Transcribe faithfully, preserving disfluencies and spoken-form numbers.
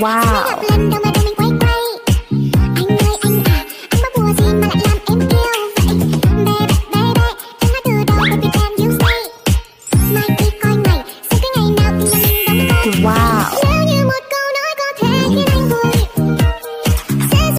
Wow.